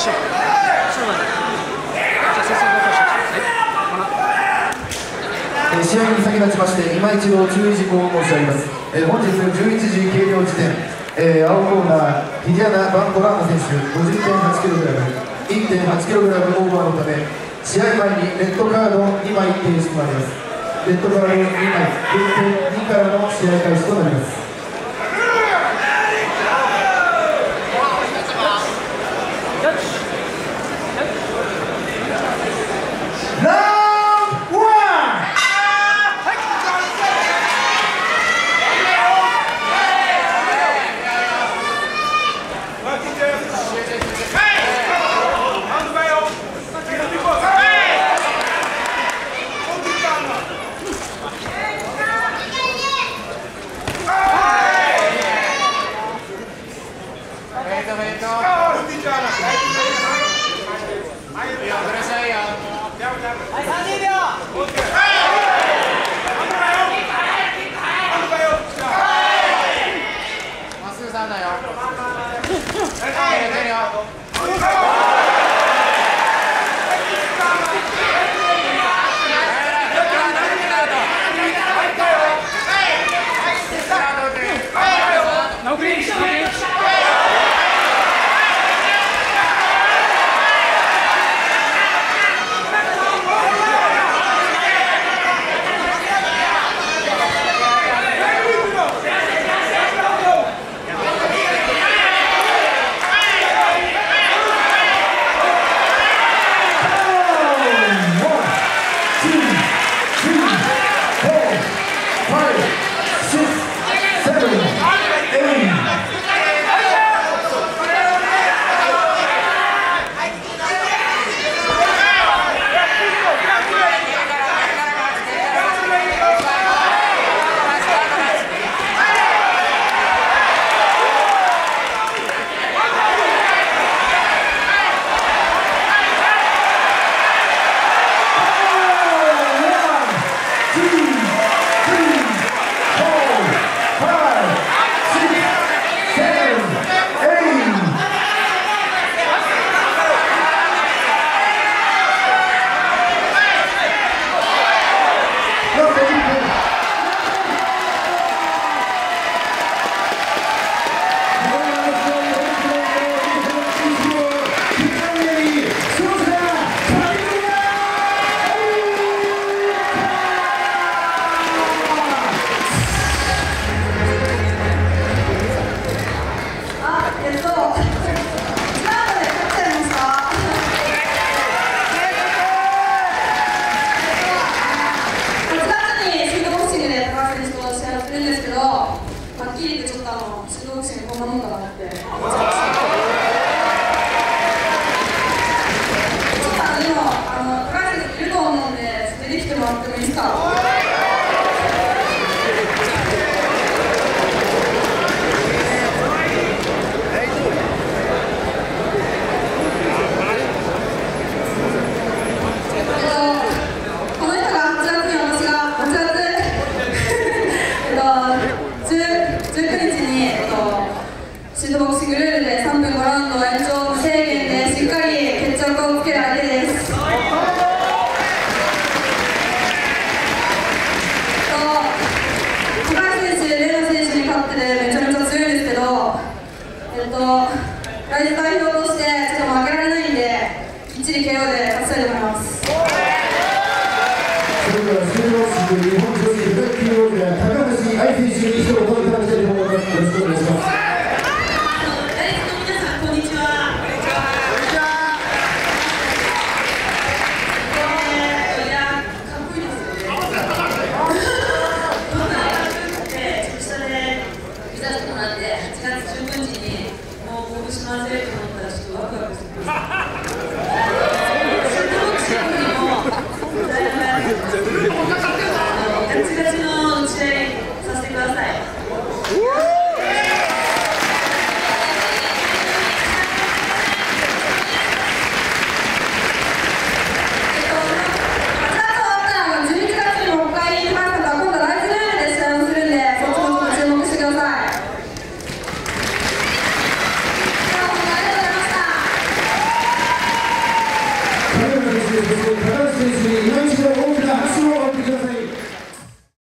しょう。そうなんです。じゃあ先生の方に。試合に先立ちまして今一度注意事項を申し上げます。本日11時計量時点、青コーナーヒディアナ・バンコラーナ選手 50.8kg、1.8kg オーバーのため試合前にレッドカード2枚提出となります。レッドカード2枚、減点2からの試合開始となります。高橋選手に今一度大きな拍手を送ってください。